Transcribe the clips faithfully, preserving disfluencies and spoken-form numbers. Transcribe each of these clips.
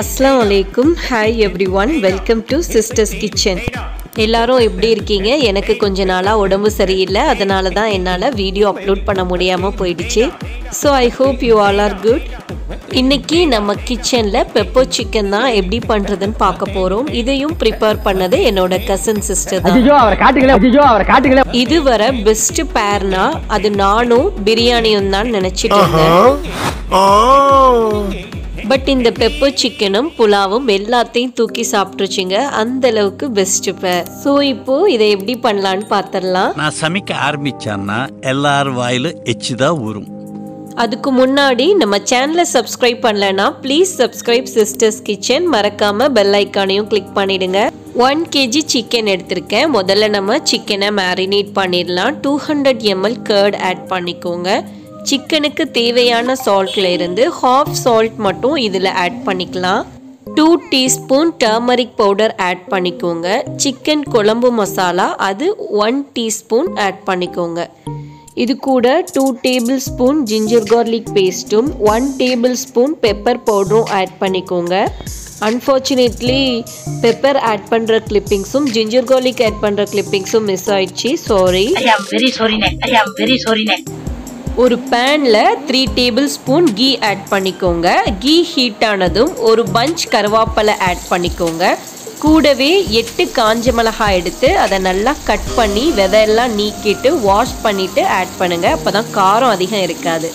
அஸ்ஸலாமு அலைக்கும். Hi everyone, welcome to sisters kitchen. எல்லாரும் எப்படி இருக்கீங்க? எனக்கு கொஞ்ச நாளாக உடம்பு சரியில்லை, அதனால தான் என்னால் வீடியோ அப்லோட் பண்ண முடியாமல் போயிடுச்சு. So I hope you all are good. இன்றைக்கி நம்ம கிச்சனில் பெப்பர் சிக்கன் தான் எப்படி பண்ணுறதுன்னு பார்க்க போகிறோம். இதையும் ப்ரிப்பேர் பண்ணது என்னோட கசின் சிஸ்டர் தான். இது வர பெஸ்ட் பேர்னா அது நானும் பிரியாணியும் தான் நினச்சிட்டு இருந்தேன். பட் இந்த பெப்பர் சிக்கனும் புலாவும் எல்லாத்தையும் தூக்கி சாப்பிட்டுருச்சுங்க. அந்த அளவுக்கு பெஸ்ட் பேர். ஸோ இப்போ இதை எப்படி பண்ணலான்னு பார்த்துடலாம். நான் சமைக்க ஆரம்பிச்சேன்னா எல்லாரும் வாயிலும் எச்சு தான் ஊறும். அதுக்கு முன்னாடி நம்ம சேனலை சப்ஸ்கிரைப் பண்ணலன்னா ப்ளீஸ் சப்ஸ்கிரைப் சிஸ்டர்ஸ் கிச்சன். மறக்காம பெல் ஐக்கானையும் கிளிக் பண்ணிடுங்க. ஒன் கேஜி சிக்கன் எடுத்திருக்கேன். முதல்ல நம்ம சிக்கனை மேரினேட் பண்ணிடலாம். Two hundred ML curd add பண்ணிக்கோங்க. சிக்கனுக்கு தேவையான சால்ட்ல இருந்து ஹாஃப் சால்ட் மட்டும் இதில் ஆட் பண்ணிக்கலாம். Two teaspoon turmeric powder add பண்ணிக்கோங்க. சிக்கன் குழம்பு மசாலா அது ஒன் டீஸ்பூன் ஆட் பண்ணிக்கோங்க. இது கூட two tablespoon ginger garlic பேஸ்ட்டும் ஒன் டேபிள் ஸ்பூன் பெப்பர் பவுடரும் ஆட் பண்ணிக்கோங்க. அன்ஃபார்ச்சுனேட்லி பெப்பர் ஆட் பண்ணுற கிளிப்பிங்ஸும் ஜிஞ்சர் கார்லிக் ஆட் பண்ணுற கிளிப்பிங்ஸும் மிஸ் ஆயிடுச்சு. சாரி, ஒரு பேனில் த்ரீ டேபிள் ஸ்பூன் கீ ஆட் பண்ணிக்கோங்க. கீ ஹீட் ஆனதும் ஒரு பஞ்ச் கருவேப்பிலை ஆட் பண்ணிக்கோங்க. கூடவே எட்டு காஞ்ச மிளகாய் எடுத்து அதை நல்லா கட் பண்ணி விதையெல்லாம் நீக்கிட்டு வாஷ் பண்ணிட்டு ஆட் பண்ணுங்க. அப்பதான் காரம் அதிகம் இருக்காது.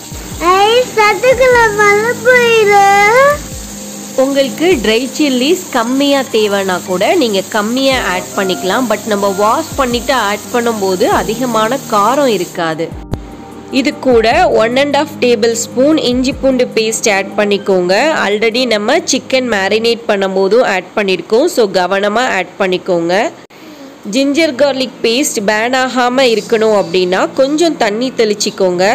உங்களுக்கு ட்ரை சில்லிஸ் கம்மியாக தேவைன்னா கூட நீங்கள் கம்மியாக ஆட் பண்ணிக்கலாம். பட் நம்ம வாஷ் பண்ணிட்டு ஆட் பண்ணும்போது அதிகமான காரம் இருக்காது. இது கூட one and half tablespoon இஞ்சி பூண்டு பேஸ்ட் ஆட் பண்ணிக்கோங்க. ஆல்ரெடி நம்ம சிக்கன் மேரினேட் பண்ணும்போதும் ஆட் பண்ணியிருக்கோம். ஸோ கவனமாக ஆட் பண்ணிக்கோங்க. ஜிஞ்சர் கார்லிக் பேஸ்ட் பேன் ஆகாமல் இருக்கணும் அப்படின்னா கொஞ்சம் தண்ணி தெளிச்சிக்கோங்க.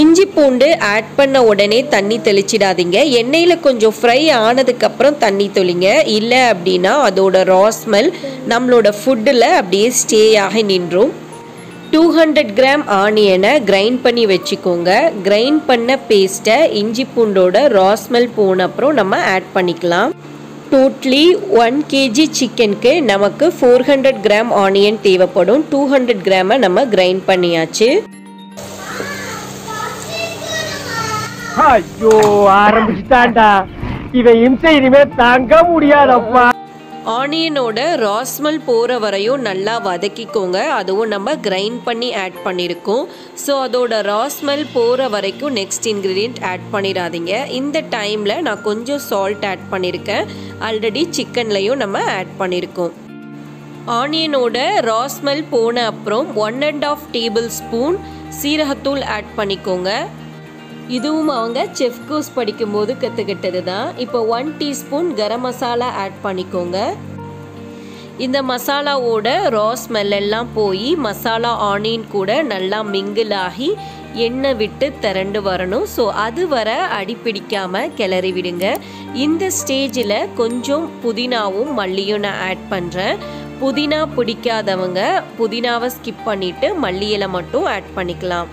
இஞ்சி பூண்டு ஆட் பண்ண உடனே தண்ணி தெளிச்சிடாதீங்க. எண்ணெயில் கொஞ்சம் ஃப்ரை ஆனதுக்கப்புறம் தண்ணி தெளிங்க. இல்லை அப்படின்னா அதோட ரா ஸ்மெல் நம்மளோட ஃபுட்டில் அப்படியே ஸ்டே ஆகி நின்றும். டூ ஹண்ட்ரட் கிராம் ஆனியனை கிரைண்ட் பண்ணி வச்சுக்கோங்க. கிரைண்ட் பண்ண பேஸ்ட்டை இஞ்சி பூண்டோட ராஸ்மெல் போன அப்புறம் நம்ம ஆட் பண்ணிக்கலாம். டோட்லி ஒன் கேஜி சிக்கனுக்கு நமக்கு ஃபோர் ஹண்ட்ரட் கிராம் ஆனியன் தேவைப்படும். டூ ஹண்ட்ரட் கிராமை நம்ம கிரைண்ட் பண்ணியாச்சு. ஐயோ ஆரம்பிச்சுட்டாண்டா, இவன் இம்சை இனிமே தாங்க முடியாதப்பா. ஆனியனோட ராஸ்மல் போகிற வரையும் நல்லா வதக்கிக்கோங்க. அதுவும் நம்ம கிரைண்ட் பண்ணி ஆட் பண்ணியிருக்கோம். ஸோ அதோட ராஸ்மல் போகிற வரைக்கும் நெக்ஸ்ட் இன்க்ரீடியன்ட் ஆட் பண்ணிடாதீங்க. இந்த டைமில் நான் கொஞ்சம் சால்ட் ஆட் பண்ணியிருக்கேன். ஆல்ரெடி சிக்கன்லையும் நம்ம ஆட் பண்ணியிருக்கோம். ஆனியனோட ராஸ்மல் போன அப்புறம் one and half tablespoon சீரகத்தூள் ஆட் பண்ணிக்கோங்க. இதுவும் அவங்க செஃப் கோர்ஸ் படிக்கும்போது கற்றுக்கிட்டது தான். இப்போ ஒன் டீஸ்பூன் கரம் மசாலா ஆட் பண்ணிக்கோங்க. இந்த மசாலாவோட ரா ஸ்மெல் எல்லாம் போய் மசாலா ஆனியன் கூட நல்லா மிங்கிள் ஆகி எண்ணெய் விட்டு திரண்டு வரணும். ஸோ அது வர அடி பிடிக்காமல் கிளறி விடுங்க. இந்த ஸ்டேஜில் கொஞ்சம் புதினாவும் மல்லியும் நான் ஆட் பண்ணுறேன். புதினா பிடிக்காதவங்க புதினாவை ஸ்கிப் பண்ணிவிட்டு மல்லியலை மட்டும் ஆட் பண்ணிக்கலாம்.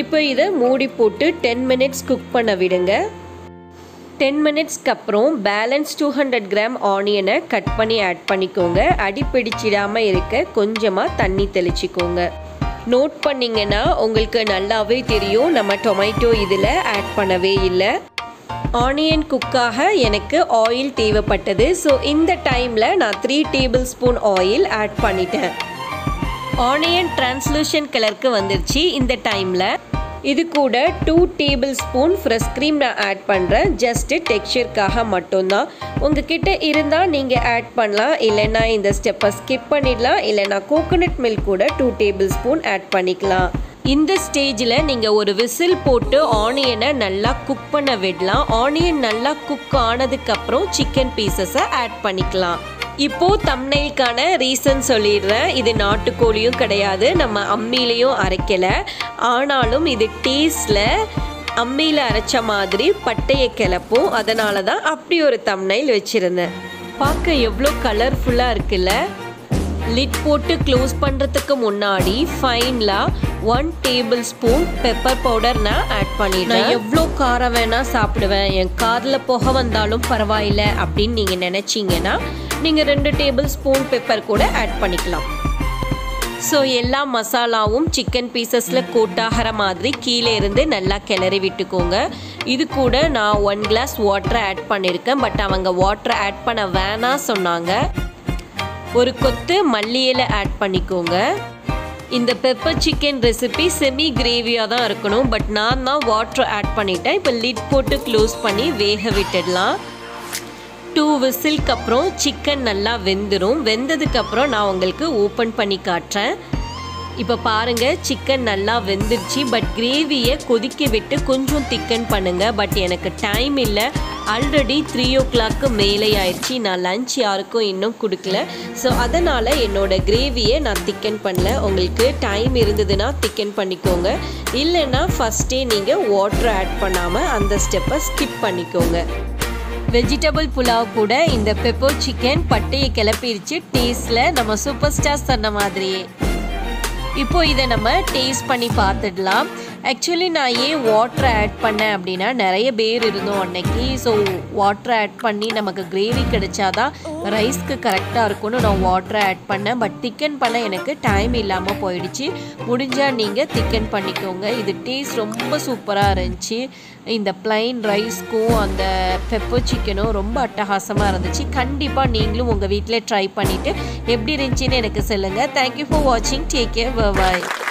இப்போ இதை மூடி போட்டு டென் மினிட்ஸ் குக் பண்ண விடுங்க. டென் மினிட்ஸ்க்கு அப்புறம் பேலன்ஸ் டூ ஹண்ட்ரட் கிராம் ஆனியனை கட் பண்ணி ஆட் பண்ணிக்கோங்க. அடி பிடிச்சிடாமல் இருக்க கொஞ்சமாக தண்ணி தெளிச்சிக்கோங்க. நோட் பண்ணிங்கன்னா உங்களுக்கு நல்லாவே தெரியும் நம்ம டொமேட்டோ இதில் ஆட் பண்ணவே இல்லை. ஆனியன் குக்காக எனக்கு ஆயில் தேவைப்பட்டது. ஸோ இந்த டைமில் நான் three tablespoon oil add பண்ணிட்டேன். ஆனியன் டிரான்ஸ்லூஷன் கலருக்கு வந்துருச்சு. இந்த டைமில் இது கூட two tablespoon fresh cream நான் ஆட் பண்ணுறேன். ஜஸ்ட்டு டெக்ஸ்சருக்காக மட்டும்தான். உங்ககிட்ட இருந்தால் நீங்கள் ஆட் பண்ணலாம், இல்லைன்னா இந்த ஸ்டெப்பை ஸ்கிப் பண்ணிடலாம். இல்லைன்னா கோகோனட் மில்க் கூட டூ டேபிள் ஸ்பூன் ஆட் பண்ணிக்கலாம். இந்த ஸ்டேஜில் நீங்கள் ஒரு விசில் போட்டு ஆனியனை நல்லா குக் பண்ண விடலாம். ஆனியன் நல்லா குக் ஆனதுக்கப்புறம் சிக்கன் பீசஸை ஆட் பண்ணிக்கலாம். இப்போது தம்னைல்கான ரீசன் சொல்லிடுறேன். இது நாட்டுக்கோழியும் கிடையாது, நம்ம அம்மிலையும் அரைக்கலை. ஆனாலும் இது டேஸ்டில் அம்மியில் அரைச்ச மாதிரி பட்டையை கிளப்பும். அதனால தான் அப்படி ஒரு தம்னைல் வச்சுருந்தேன். பார்க்க எவ்வளோ கலர்ஃபுல்லாக இருக்குல்ல. lid போட்டு க்ளோஸ் பண்றதுக்கு முன்னாடி ஃபைனலா one tablespoon pepper powder na add பண்ணிடுங்க. நான் எவ்ளோ காரம் வேணா சாப்பிடுவேன், என் காதுல போக வந்தாலும் பரவாயில்லை அப்படினு நீங்க நினைச்சீங்கனா நீங்க two tablespoon pepper கூட add பண்ணிக்கலாம். So எல்லா மசாலாவும் chicken piecesல கோட் ஆகற மாதிரி கீழ இருந்து நல்லா கிளறி விட்டுக்கோங்க. இது கூட நான் one glass water add பண்ணிருக்கேன், பட் அவங்க water add பண்ண வேணா சொன்னாங்க. ஒரு கொத்து மல்லி இலை add பண்ணிக்கோங்க. இந்த pepper chicken recipe semi gravy-ஆ தான் இருக்கணும், பட் நான் தான் water add பண்ணிட்டேன். இப்போ lid போட்டு close பண்ணி வேக விட்டுடலாம். two whistle அப்புறம் சிக்கன் நல்லா வெந்துரும். வெந்ததுக்கு அப்புறம் நான் உங்களுக்கு ஓபன் பண்ணி காட்றேன். இப்போ பாருங்க, சிக்கன் நல்லா வெந்துருச்சு, பட் கிரேவியை கொதிக்க விட்டு கொஞ்சம் திக்கன் பண்ணுங்க. பட் எனக்கு டைம் இல்லை, ஆல்ரெடி த்ரீ ஓ கிளாக்கு மேலே ஆயிடுச்சு. நான் லஞ்ச் யாருக்கும் இன்னும் கொடுக்கல, ஸோ அதனால் என்னோட கிரேவியை நான் திக்கன் பண்ணல. உங்களுக்கு டைம் இருந்ததுன்னா திக்கன் பண்ணிக்கோங்க, இல்லைன்னா ஃபஸ்ட்டே நீங்கள் வாட்டர் ஆட் பண்ணாமல் அந்த ஸ்டெப்பை ஸ்கிப் பண்ணிக்கோங்க. வெஜிடபிள் புலாவ் கூட இந்த பெப்பர் சிக்கன் பட்டையை கிளப்பிருச்சு. டேஸ்ட்டில் நம்ம சூப்பர் ஸ்டார்ஸ் தந்த மாதிரியே. இப்போது இதை நம்ம டேஸ்ட் பண்ணி பார்த்துடலாம். ஆக்சுவலி நான் ஏன் வாட்டர் ஆட் பண்ணேன் அப்படின்னா, நிறைய பேர் இருந்தோம் அன்னைக்கு, ஸோ வாட்டர் ஆட் பண்ணி நமக்கு கிரேவி கிடைச்சாதான் ரைஸ்க்கு கரெக்டாக இருக்கும்னு நான் வாட்டர் ஆட் பண்ணேன். பட் திக்கன் பண்ண எனக்கு டைம் இல்லாமல் போயிடுச்சு. முடிஞ்சால் நீங்கள் திக்கன் பண்ணிக்கோங்க. இது டேஸ்ட் ரொம்ப சூப்பராக இருந்துச்சு. இந்த ப்ளைன் ரைஸ்க்கும் அந்த பெப்பர் சிக்கனும் ரொம்ப அட்டகாசமாக இருந்துச்சு. கண்டிப்பாக நீங்களும் உங்கள் வீட்டில் ட்ரை பண்ணிவிட்டு எப்படி இருந்துச்சுன்னு எனக்கு சொல்லுங்கள். தேங்க்யூ ஃபார் வாட்சிங். Take care. பாய்.